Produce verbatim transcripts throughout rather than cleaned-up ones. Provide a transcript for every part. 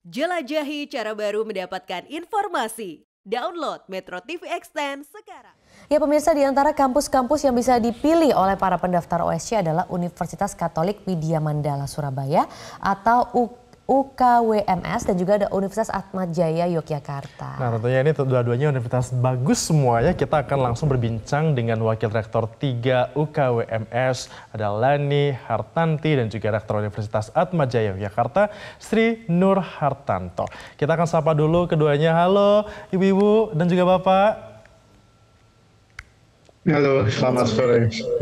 Jelajahi cara baru mendapatkan informasi. Download Metro T V Extend sekarang. Ya pemirsa, di antara kampus-kampus yang bisa dipilih oleh para pendaftar O S C adalah Universitas Katolik Widya Mandala Surabaya atau U K W M S dan juga ada Universitas Atma Jaya Yogyakarta. Nah tentunya ini dua-duanya universitas bagus semuanya. Kita akan langsung berbincang dengan Wakil Rektor tiga U K W M S, ada Lani Hartanti dan juga Rektor Universitas Atma Jaya Yogyakarta, Sri Nur Hartanto. Kita akan sapa dulu keduanya. Halo ibu-ibu dan juga bapak. Halo, selamat sore.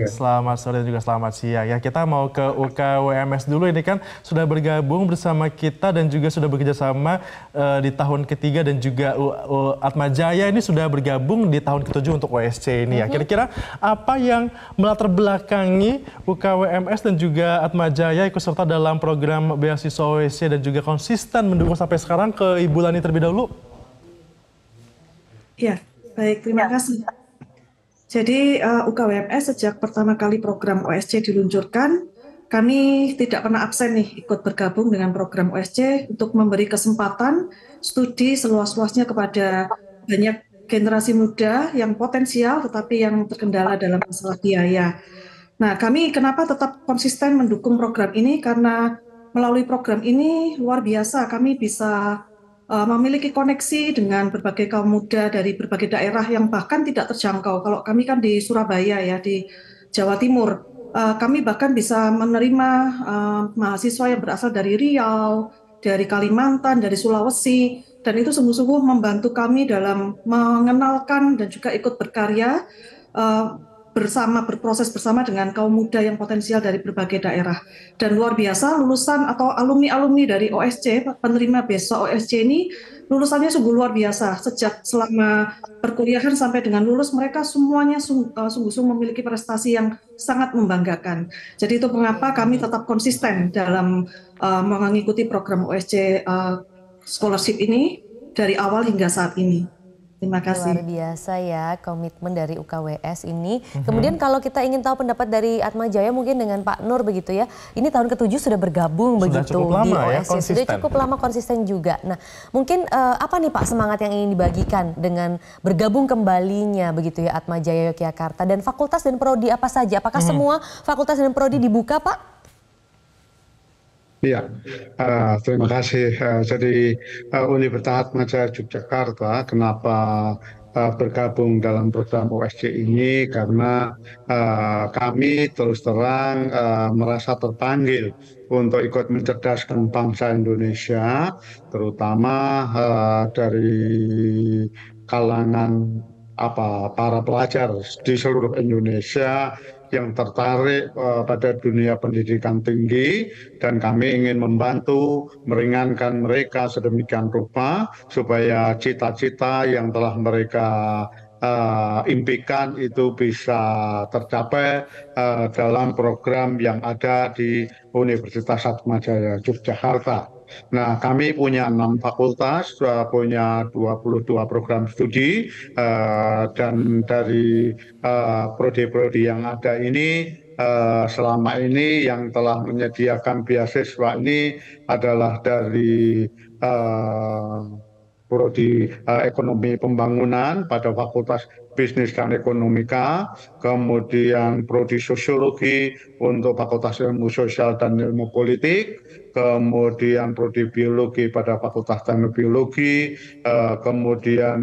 Selamat sore dan juga selamat siang. Ya, kita mau ke U K W M S dulu. Ini kan sudah bergabung bersama kita dan juga sudah bekerjasama uh, di tahun ketiga dan juga U U Atma Jaya ini sudah bergabung di tahun ketujuh untuk O S C ini ya. Kira-kira apa yang melatar belakangi U K W M S dan juga Atma Jaya ikut serta dalam program beasiswa O S C dan juga konsisten mendukung sampai sekarang? Ke Ibu Lani terlebih dahulu. Ya, baik, terima kasih. Jadi uh, U K W M S sejak pertama kali program O S C diluncurkan, kami tidak pernah absen nih ikut bergabung dengan program O S C untuk memberi kesempatan studi seluas-luasnya kepada banyak generasi muda yang potensial tetapi yang terkendala dalam masalah biaya. Nah, kami kenapa tetap konsisten mendukung program ini? Karena melalui program ini luar biasa kami bisa memiliki koneksi dengan berbagai kaum muda dari berbagai daerah yang bahkan tidak terjangkau. Kalau kami kan di Surabaya ya, di Jawa Timur, kami bahkan bisa menerima mahasiswa yang berasal dari Riau, dari Kalimantan, dari Sulawesi, dan itu sungguh-sungguh membantu kami dalam mengenalkan dan juga ikut berkarya bersama, berproses bersama dengan kaum muda yang potensial dari berbagai daerah. Dan luar biasa, lulusan atau alumni-alumni dari O S C, penerima beasiswa O S C ini, lulusannya sungguh luar biasa. Sejak selama perkuliahan sampai dengan lulus, mereka semuanya sungguh-sungguh memiliki prestasi yang sangat membanggakan. Jadi itu mengapa kami tetap konsisten dalam uh, mengikuti program O S C uh, Scholarship ini dari awal hingga saat ini. Terima kasih. Luar biasa ya komitmen dari U K W S ini. Mm-hmm. Kemudian kalau kita ingin tahu pendapat dari Atma Jaya mungkin dengan Pak Nur begitu ya. Ini tahun ketujuh sudah bergabung sudah begitu cukup lama di O S C. Ya, konsisten. Sudah cukup lama konsisten juga. Nah mungkin uh, apa nih Pak semangat yang ingin dibagikan dengan bergabung kembalinya begitu ya Atma Jaya Yogyakarta, dan fakultas dan prodi apa saja? Apakah mm-hmm. semua fakultas dan prodi dibuka Pak? Iya, uh, terima kasih. Uh, jadi uh, Universitas Atma Jaya Yogyakarta kenapa uh, bergabung dalam program O S C ini? Karena uh, kami terus terang uh, merasa terpanggil untuk ikut mencerdaskan bangsa Indonesia, terutama uh, dari kalangan apa para pelajar di seluruh Indonesia yang tertarik uh, pada dunia pendidikan tinggi, dan kami ingin membantu meringankan mereka sedemikian rupa supaya cita-cita yang telah mereka uh, impikan itu bisa tercapai uh, dalam program yang ada di Universitas Atma Jaya Yogyakarta. Nah, kami punya enam fakultas, punya dua puluh dua program studi, uh, dan dari uh, prodi-prodi yang ada ini, uh, selama ini yang telah menyediakan beasiswa ini adalah dari uh, prodi uh, ekonomi pembangunan pada Fakultas Bisnis dan Ekonomika, kemudian prodi Sosiologi untuk Fakultas Ilmu Sosial dan Ilmu Politik, kemudian prodi Biologi pada Fakultas Teknik Biologi, eh, kemudian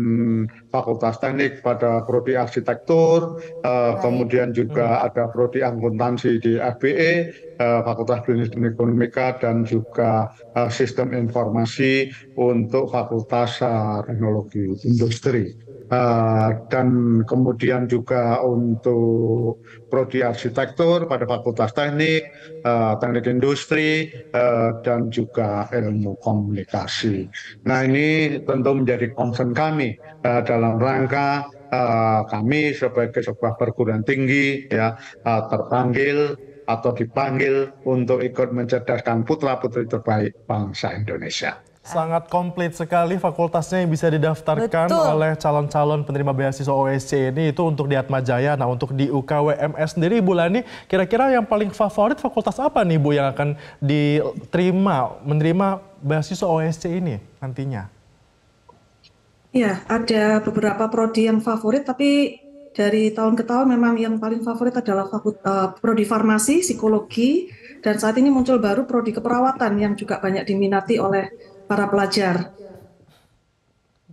Fakultas Teknik pada prodi Arsitektur, eh, kemudian juga ada prodi Akuntansi di F B E, eh, Fakultas Bisnis dan Ekonomika, dan juga eh, Sistem Informasi untuk Fakultas eh, Teknologi Industri. Uh, dan kemudian juga untuk prodi arsitektur pada Fakultas Teknik, uh, Teknik Industri, uh, dan juga Ilmu Komunikasi. Nah ini tentu menjadi concern kami uh, dalam rangka uh, kami sebagai sebuah perguruan tinggi ya uh, terpanggil atau dipanggil untuk ikut mencerdaskan putra-putri terbaik bangsa Indonesia. Sangat komplit sekali fakultasnya yang bisa didaftarkan Betul. oleh calon-calon penerima beasiswa O S C ini itu untuk di Atma Jaya. Nah, untuk di U K W M S sendiri, Bu Lani, kira-kira yang paling favorit fakultas apa nih, Bu, yang akan diterima, menerima beasiswa O S C ini nantinya? Ya, ada beberapa prodi yang favorit, tapi dari tahun ke tahun memang yang paling favorit adalah fakultas, prodi farmasi, psikologi, dan saat ini muncul baru prodi keperawatan yang juga banyak diminati oleh para pelajar.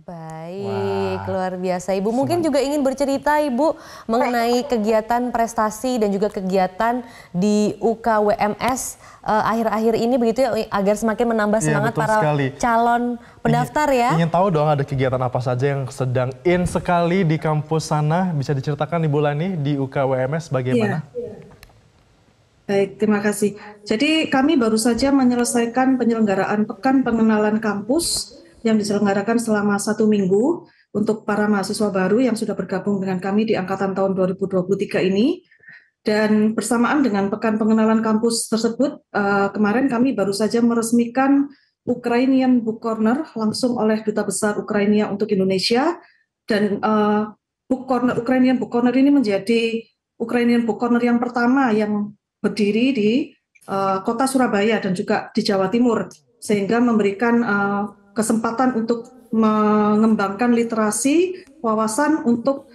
Baik, wow. Luar biasa Ibu. Mungkin juga ingin bercerita Ibu mengenai kegiatan prestasi dan juga kegiatan di U K W M S akhir-akhir uh, ini begitu ya, agar semakin menambah semangat ya, para sekali. calon pendaftar ingin, ya. Ingin tahu dong ada kegiatan apa saja yang sedang in sekali di kampus sana, bisa diceritakan Ibu Lani di U K W M S bagaimana? Ya. Baik, terima kasih. Jadi kami baru saja menyelesaikan penyelenggaraan Pekan Pengenalan Kampus yang diselenggarakan selama satu minggu untuk para mahasiswa baru yang sudah bergabung dengan kami di angkatan tahun dua ribu dua puluh tiga ini. Dan bersamaan dengan Pekan Pengenalan Kampus tersebut, kemarin kami baru saja meresmikan Ukrainian Book Corner langsung oleh Duta Besar Ukraina untuk Indonesia. Dan Book Corner, Ukrainian Book Corner ini menjadi Ukrainian Book Corner yang pertama yang berdiri di uh, kota Surabaya dan juga di Jawa Timur, sehingga memberikan uh, kesempatan untuk mengembangkan literasi, wawasan untuk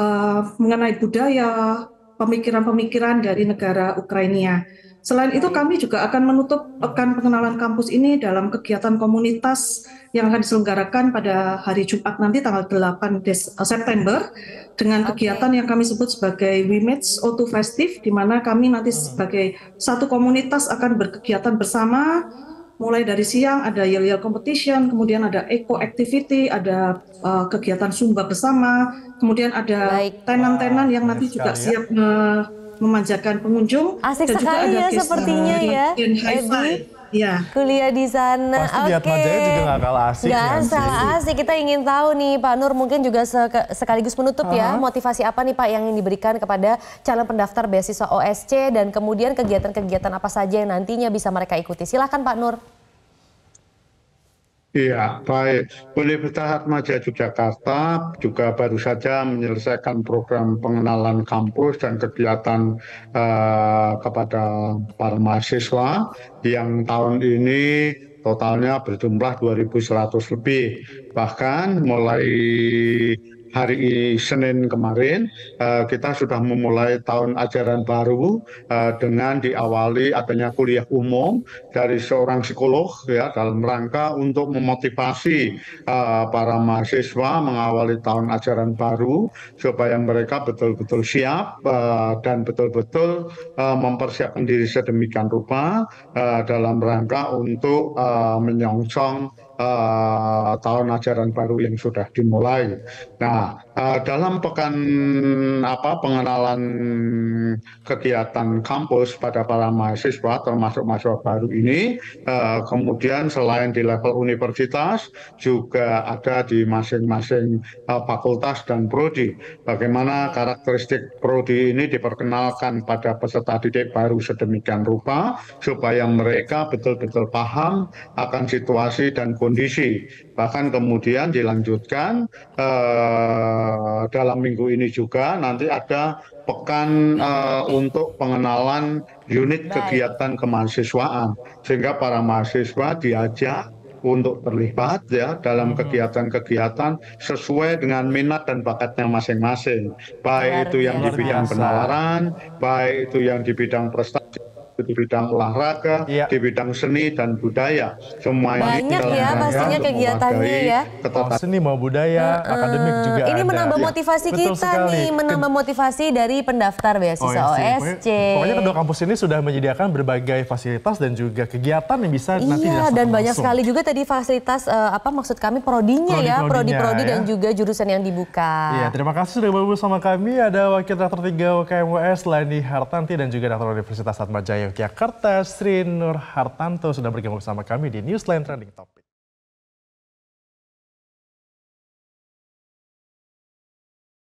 uh, mengenai budaya, pemikiran-pemikiran dari negara Ukraina. Selain itu, kami juga akan menutup Pekan Pengenalan Kampus ini dalam kegiatan komunitas yang akan diselenggarakan pada hari Jumat nanti tanggal delapan September dengan kegiatan yang kami sebut sebagai WIMEDs O dua Festive, di mana kami nanti sebagai satu komunitas akan berkegiatan bersama. Mulai dari siang ada yel-yel competition, kemudian ada eco activity, ada uh, kegiatan sumba bersama, kemudian ada tenan-tenan yang nanti juga ya. siap uh, memanjakan pengunjung. Asik dan sekali juga ada ya sepertinya ya. Ya. Kuliah di sana, oke. Pasti di Atma Jaya juga gak kalah asik. Gak kalah asik, kita ingin tahu nih Pak Nur, mungkin juga sekaligus menutup uh-huh. ya, motivasi apa nih Pak yang diberikan kepada calon pendaftar beasiswa O S C dan kemudian kegiatan-kegiatan apa saja yang nantinya bisa mereka ikuti. Silahkan Pak Nur. Iya, baik. Universitas Atma Jaya Yogyakarta juga baru saja menyelesaikan program pengenalan kampus dan kegiatan eh, kepada para mahasiswa yang tahun ini totalnya berjumlah dua ribu seratus lebih. Bahkan mulai hari Senin kemarin uh, kita sudah memulai tahun ajaran baru uh, dengan diawali adanya kuliah umum dari seorang psikolog ya, dalam rangka untuk memotivasi uh, para mahasiswa mengawali tahun ajaran baru supaya mereka betul-betul siap uh, dan betul-betul uh, mempersiapkan diri sedemikian rupa uh, dalam rangka untuk uh, menyongsong Uh, tahun ajaran baru yang sudah dimulai. Nah, uh, dalam pekan apa pengenalan kegiatan kampus pada para mahasiswa termasuk mahasiswa baru ini, uh, kemudian selain di level universitas juga ada di masing-masing uh, fakultas dan prodi. Bagaimana karakteristik prodi ini diperkenalkan pada peserta didik baru sedemikian rupa supaya mereka betul-betul paham akan situasi dan kondisi kondisi, bahkan kemudian dilanjutkan eh, dalam minggu ini juga nanti ada pekan eh, untuk pengenalan unit kegiatan kemahasiswaan sehingga para mahasiswa diajak untuk terlibat ya dalam kegiatan-kegiatan sesuai dengan minat dan bakatnya masing-masing, baik itu yang di bidang penalaran, baik itu yang di bidang prestasi, di bidang olahraga, ya. di bidang seni dan budaya. Semua banyak ini ya pastinya kegiatannya ya. Mau seni mau budaya, uh-uh. akademik juga ini ada. Menambah motivasi ya. kita nih, menambah Ken... motivasi dari pendaftar beasiswa O S C. O S C. Pokoknya kedua kampus ini sudah menyediakan berbagai fasilitas dan juga kegiatan yang bisa iya, nanti dilaksanakan. Iya, dan banyak langsung. sekali juga tadi fasilitas uh, apa maksud kami prodinya Prodi ya, prodi-prodi ya. dan juga jurusan yang dibuka. Iya, terima kasih sudah bergabung sama kami. Ada Wakil Rektor tiga U K W M S Lani Hartanti dan juga Rektor Universitas Atma Jaya Yogyakarta, Sri Nur Hartanto sudah bergabung bersama kami di Newsline Trending Top.